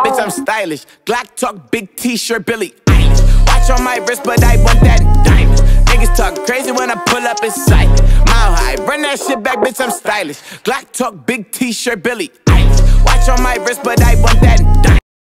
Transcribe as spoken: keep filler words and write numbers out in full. Bitch, I'm stylish. Glock talk, big t-shirt, Billy Eilish. Watch on my wrist, but I want that diamond. Niggas talk crazy when I pull up in sight. Mile high, run that shit back, bitch, I'm stylish. Glock talk, big t-shirt, Billy Eilish. Watch on my wrist, but I want that diamond.